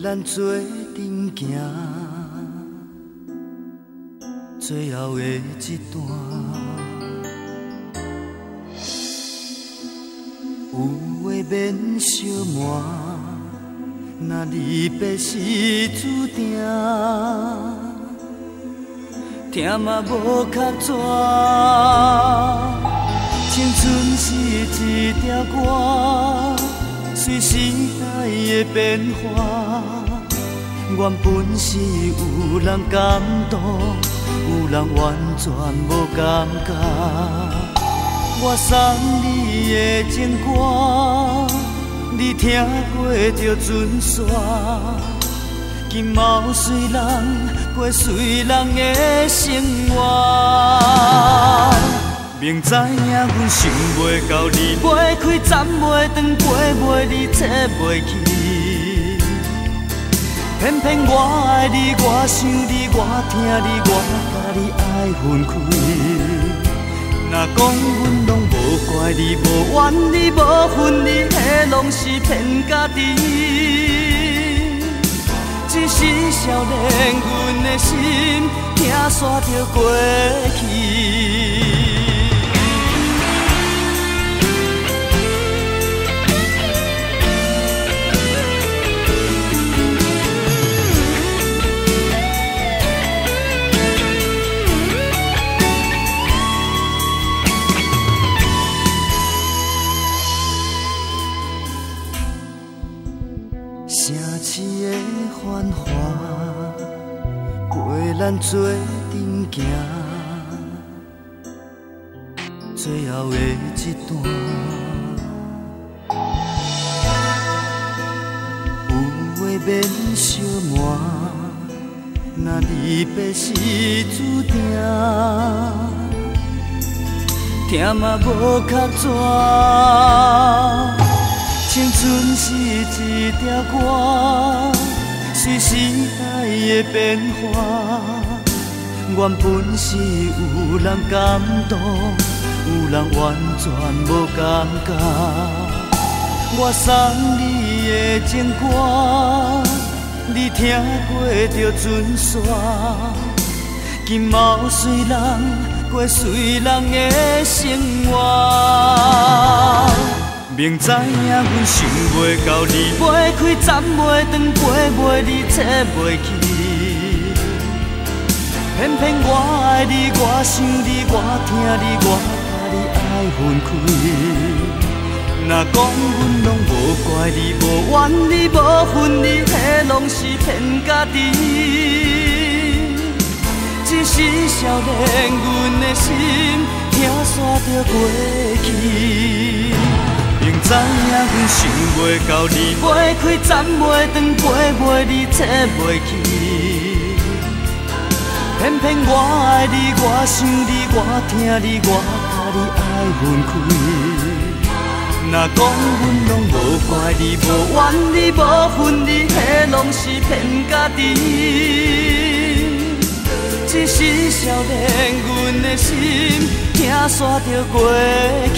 咱做阵行，最后的一段，有话免相瞒，若离别是注定，痛嘛无卡纸。 青春是一条歌，随时代的变化。原本是有人感动，有人完全无感觉。我送你的情歌，你听过就准煞。今毛随人过随人的生活。 明知影，阮想袂到，离袂开，斩袂断，过袂离，找袂去。偏偏我爱你，我想你，我疼你，我甲你爱分开。若讲阮拢无怪你，无怨你，无恨你，迄拢是骗家己。只是少年阮的心，痛煞着过去。 咱做阵行，最后的一段，有话免相瞒，若离别是注定，痛嘛无卡纸。青春是一条歌，随时代的变化。 原本是有人感动，有人完全无感觉。我送你的情歌，你听过就准煞。今毛随人过随人的生活。明知影，阮想袂到，离袂开，斩袂断，过袂离，找袂去。 偏偏我爱你，我想你，我疼你，我甲你爱分开。若讲阮拢无怪你，无怨你，无恨你，迄拢是骗家己。只是少年阮的心，痛煞着过去。明知影阮想袂到，离袂开，斩袂断，过袂离，找袂去。 偏偏我爱你，我想你，我疼你，我甲你爱分开。若讲阮拢无怪你，无怨你，无恨你，迄拢是骗家己。只是少年阮的心，痛煞着过去。